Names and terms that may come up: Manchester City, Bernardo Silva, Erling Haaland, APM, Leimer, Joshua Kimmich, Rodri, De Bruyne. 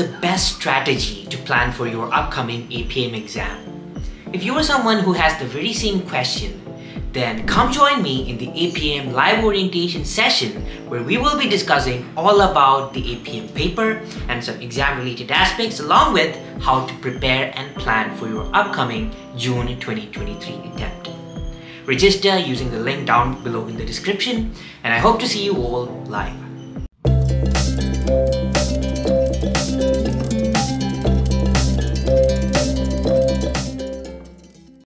the best strategy to plan for your upcoming APM exam? If you are someone who has the very same question, then come join me in the APM live orientation session where we will be discussing all about the APM paper and some exam related aspects along with how to prepare and plan for your upcoming June 2023 attempt. Register using the link down below in the description, and I hope to see you all live.